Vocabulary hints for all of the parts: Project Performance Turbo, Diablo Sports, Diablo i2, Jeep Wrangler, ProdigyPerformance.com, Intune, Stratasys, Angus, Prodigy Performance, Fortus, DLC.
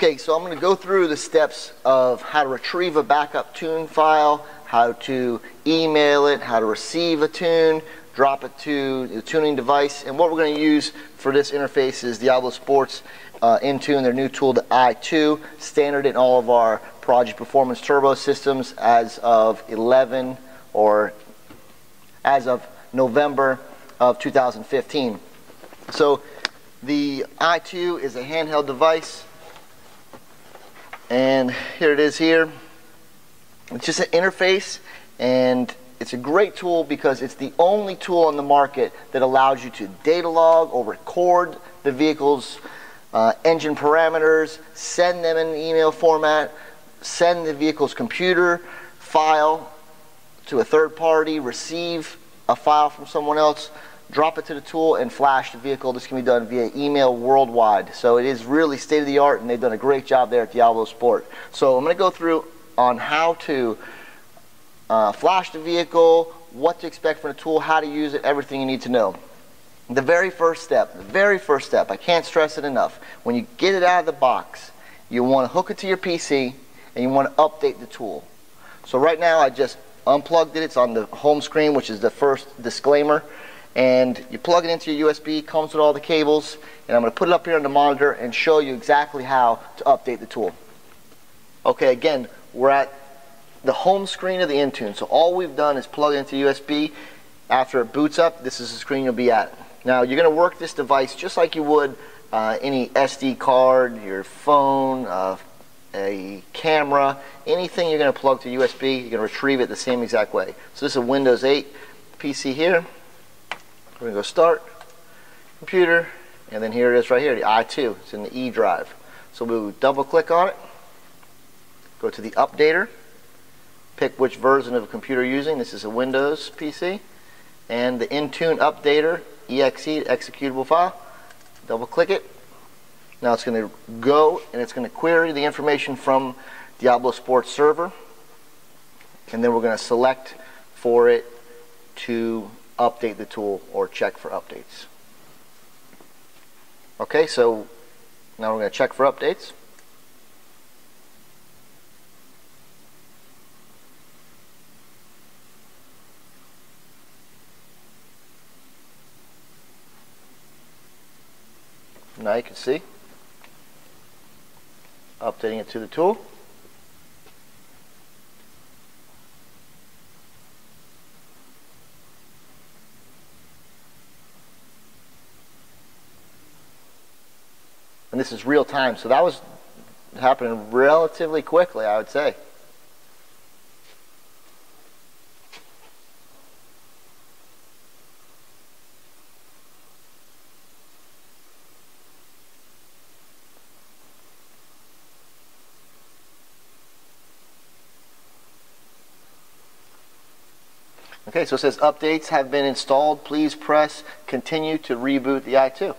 Okay, so I'm going to go through the steps of how to retrieve a backup tune file, how to email it, how to receive a tune, drop it to the tuning device, and what we're going to use for this interface is Diablo Sports, Intune, their new tool, the i2, standard in all of our Project Performance Turbo systems as of November of 2015. So the i2 is a handheld device, and here it is here. It's just an interface, and it's a great tool because it's the only tool on the market that allows you to data log or record the vehicle's engine parameters, send them in an email format, send the vehicle's computer file to a third party, receive a file from someone else, drop it to the tool, and flash the vehicle. This can be done via email worldwide. So it is really state of the art, and they've done a great job there at Diablo Sport. So I'm going to go through on how to flash the vehicle, what to expect from the tool, how to use it, everything you need to know. The very first step, I can't stress it enough, when you get it out of the box, you want to hook it to your PC and you want to update the tool. So right now I just unplugged it. It's on the home screen, which is the first disclaimer, and you plug it into your USB, comes with all the cables, and I'm going to put it up here on the monitor and show you exactly how to update the tool. Okay, again, we're at the home screen of the Intune, so all we've done is plug it into USB. After it boots up, this is the screen you'll be at. Now you're going to work this device just like you would any SD card, your phone, a camera, anything you're going to plug to USB, you're going to retrieve it the same exact way. So this is a Windows 8 PC here. We're going to go start, computer, and then here it is right here, the i2. It's in the E drive. So we'll double click on it, go to the updater, pick which version of a computer you're using. This is a Windows PC, and the Intune updater, exe, executable file, double click it. Now it's going to go and it's going to query the information from Diablo Sports server, and then we're going to select for it to update the tool or check for updates. Okay, so now we're going to check for updates. Now you can see, updating it to the tool. And this is real time, so that was happening relatively quickly, I would say. Okay, so it says updates have been installed. Please press continue to reboot the i2.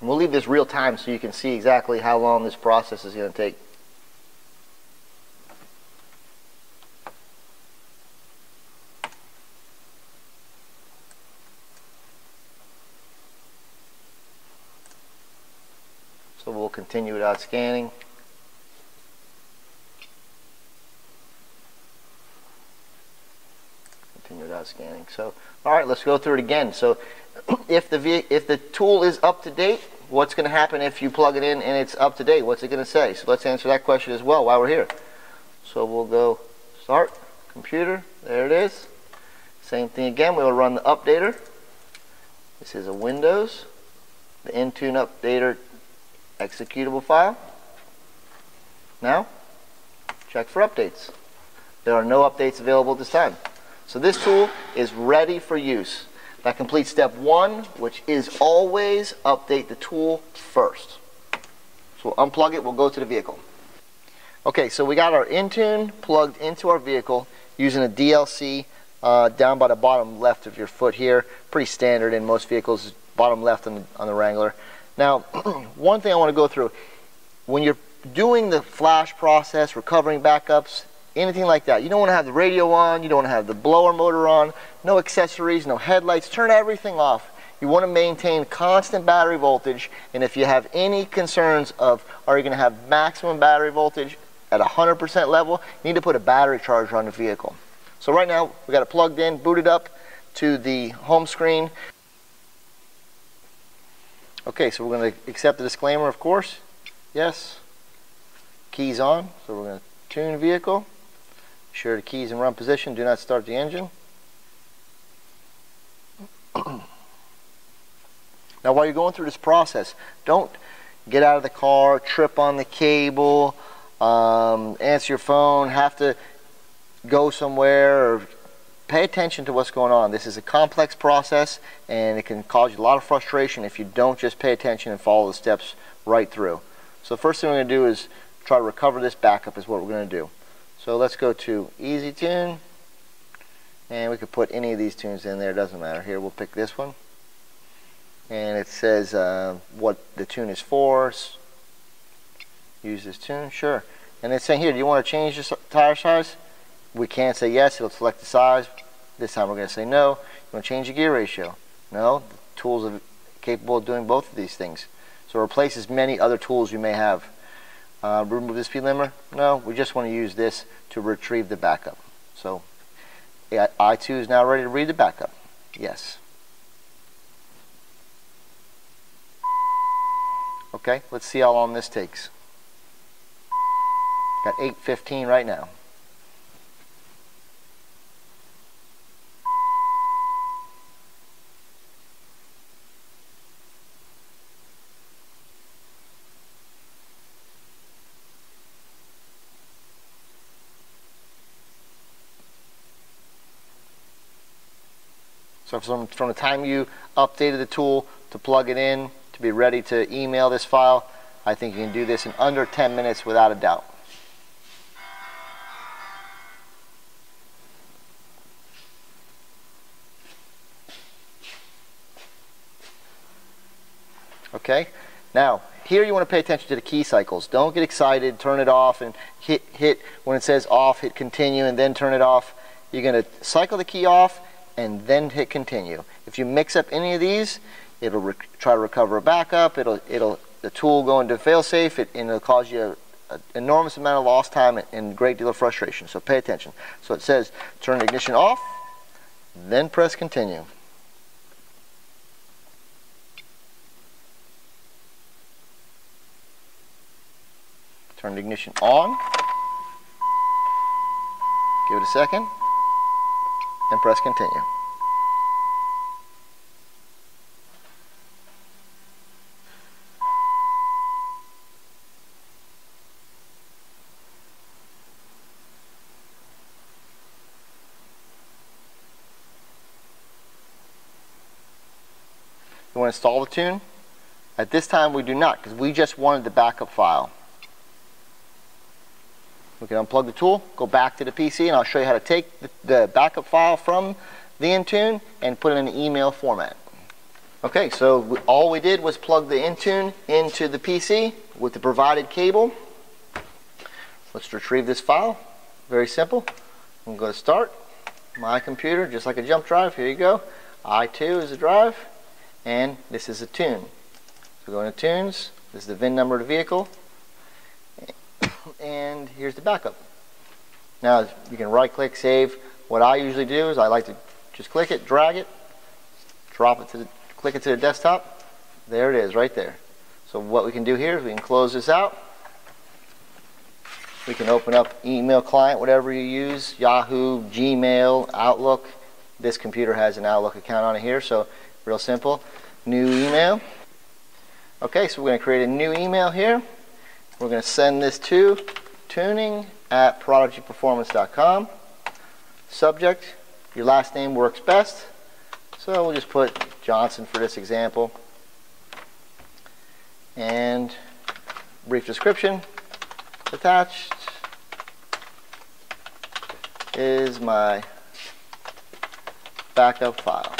And we'll leave this real time so you can see exactly how long this process is going to take. So we'll continue without scanning. Continue without scanning. So, all right, let's go through it again. So, if the tool is up to date, what's going to happen if you plug it in and it's up to date? What's it going to say? So let's answer that question as well while we're here. So we'll go start computer. There it is. Same thing again. We'll run the updater. This is a Windows. The Intune updater. Executable file. Now, check for updates. There are no updates available at this time. So this tool is ready for use. That completes step one, which is always update the tool first. So we'll unplug it, we'll go to the vehicle. Okay, so we got our Intune plugged into our vehicle using a DLC down by the bottom left of your foot here. Pretty standard in most vehicles, bottom left on the Wrangler. Now, one thing I want to go through, when you're doing the flash process, recovering backups, anything like that. You don't want to have the radio on, you don't want to have the blower motor on, no accessories, no headlights, turn everything off. You want to maintain constant battery voltage, and if you have any concerns of are you going to have maximum battery voltage at 100% level, you need to put a battery charger on the vehicle. So right now we got it plugged in, booted up to the home screen. Okay, so we're going to accept the disclaimer, of course. Yes. Keys on, so we're going to tune vehicle. Be sure the keys in run position, do not start the engine. Now while you're going through this process, don't get out of the car, trip on the cable, answer your phone, have to go somewhere, or pay attention to what's going on. This is a complex process and it can cause you a lot of frustration if you don't just pay attention and follow the steps right through. So the first thing we're going to do is try to recover this backup is what we're going to do. So let's go to Easy Tune, and we could put any of these tunes in there, doesn't matter. Here we'll pick this one, and it says what the tune is for. Use this tune, sure. And it's saying here, do you want to change the tire size? We can't say yes, it'll select the size. This time we're going to say no. You want to change the gear ratio? No, the tools are capable of doing both of these things. So it replaces many other tools you may have. Remove the speed limiter? No, we just want to use this to retrieve the backup. So I2 is now ready to read the backup. Yes. Okay, let's see how long this takes. Got 8:15 right now. So from the time you updated the tool to plug it in, to be ready to email this file, I think you can do this in under 10 minutes without a doubt. Okay, now here you want to pay attention to the key cycles. Don't get excited, turn it off and hit when it says off, hit continue and then turn it off. You're going to cycle the key off and then hit continue. If you mix up any of these, it'll try to recover a backup, the tool go into failsafe, and it'll cause you an enormous amount of lost time and a great deal of frustration, so pay attention. So it says turn ignition off, then press continue. Turn ignition on, give it a second, and press continue. You want to install the tune? At this time we do not, because we just wanted the backup file. We can unplug the tool, go back to the PC, and I'll show you how to take the backup file from the Intune and put it in an email format. Okay, so all we did was plug the Intune into the PC with the provided cable. Let's retrieve this file. Very simple. I'm going to start my computer, just like a jump drive. Here you go. I2 is the drive, and this is a tune. So go into Tunes. This is the VIN number of the vehicle. And here's the backup. Now you can right click, save. What I usually do is I like to just click it, drag it, drop it to the, click it to the desktop. There it is right there. So what we can do here is we can close this out. We can open up email client, whatever you use, Yahoo, Gmail, Outlook. This computer has an Outlook account on it here, so real simple. New email. Okay, so we're going to create a new email here. We're going to send this to tuning@ProdigyPerformance.com. Subject, your last name works best. So we'll just put Johnson for this example. And brief description. Attached is my backup file.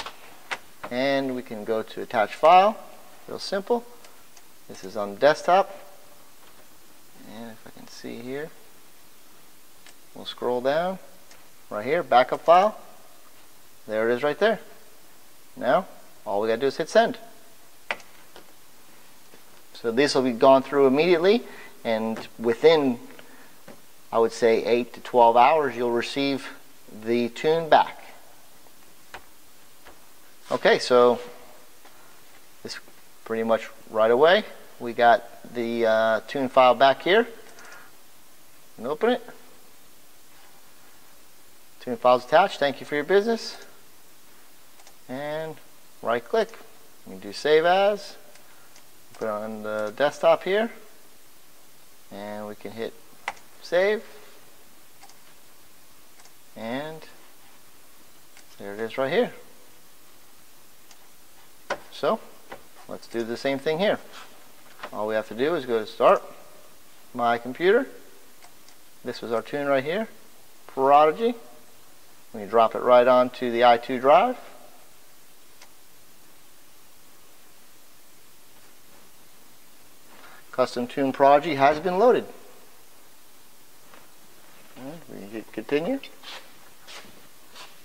And we can go to attach file. Real simple. This is on the desktop. And if I can see here, We'll scroll down right here, backup file. There it is right there. Now, all we gotta do is hit send. So this will be gone through immediately, and within, I would say, 8 to 12 hours, you'll receive the tune back. Okay, so this pretty much right away, we got the tune file back here. And open it. Tune files attached. Thank you for your business. And right click. You can do save as. Put it on the desktop here. And we can hit save. And there it is right here. So let's do the same thing here. All we have to do is go to start my computer. This was our tune right here, Prodigy. We drop it right onto the i2 drive. Custom tune Prodigy has been loaded. Right, we hit continue.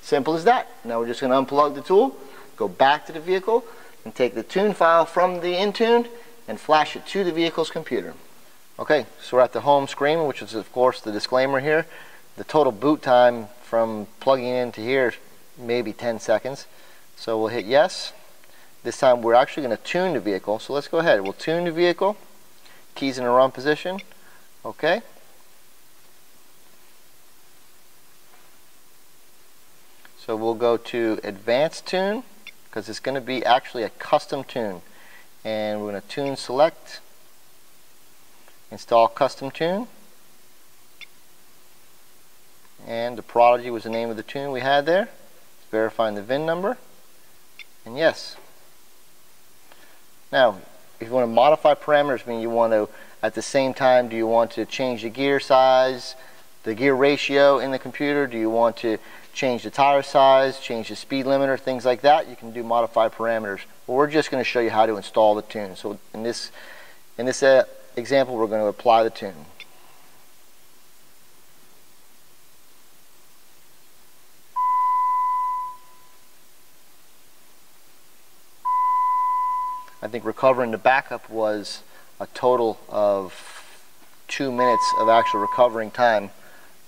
Simple as that. Now we're just going to unplug the tool, go back to the vehicle, and take the tune file from the Intune and flash it to the vehicle's computer. Okay, so we're at the home screen, which is of course the disclaimer here. The total boot time from plugging in to here maybe 10 seconds. So we'll hit yes. This time we're actually going to tune the vehicle. So let's go ahead. We'll tune the vehicle. Keys in the run position. Okay. So we'll go to advanced tune because it's going to be actually a custom tune. And we're going to tune select. Install custom tune, and the Prodigy was the name of the tune we had there. Verifying the VIN number, and yes. Now, if you want to modify parameters, meaning you want to, at the same time, do you want to change the gear size, the gear ratio in the computer? Do you want to change the tire size, change the speed limiter, things like that? You can do modify parameters. But we're just going to show you how to install the tune. So in this example, we're going to apply the tune. I think recovering the backup was a total of 2 minutes of actual recovering time.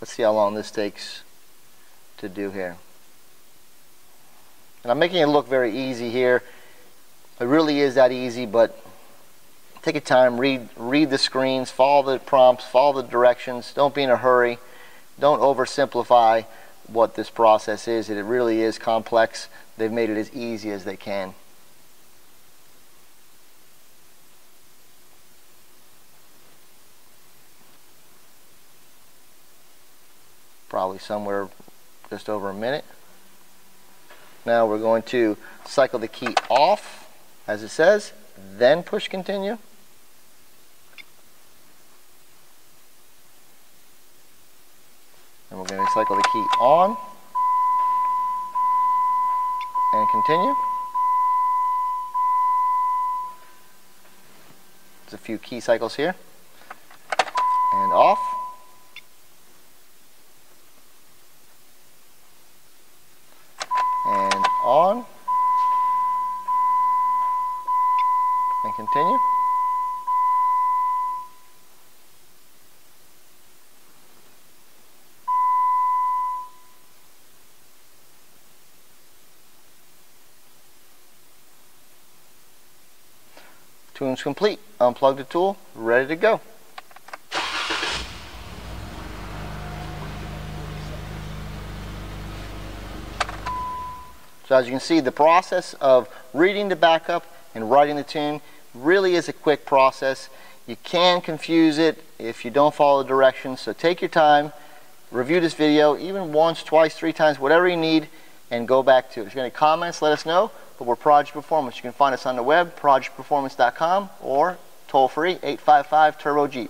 Let's see how long this takes to do here. And I'm making it look very easy here. It really is that easy, but take your time, read the screens, follow the prompts, follow the directions, don't be in a hurry, don't oversimplify what this process is. It really is complex. They've made it as easy as they can. Probably somewhere just over a minute. Now we're going to cycle the key off, as it says, then push continue. And we're going to cycle the key on and continue. There's a few key cycles here. And off. And on. And continue. Tune's complete. Unplug the tool, ready to go. So as you can see, the process of reading the backup and writing the tune really is a quick process. You can confuse it if you don't follow the directions. So take your time, review this video, even once, twice, 3 times, whatever you need, and go back to it. If you have any comments, let us know. But we're Project Performance. You can find us on the web, ProdigyPerformance.com, or toll free, 855-TURBO-JEEP.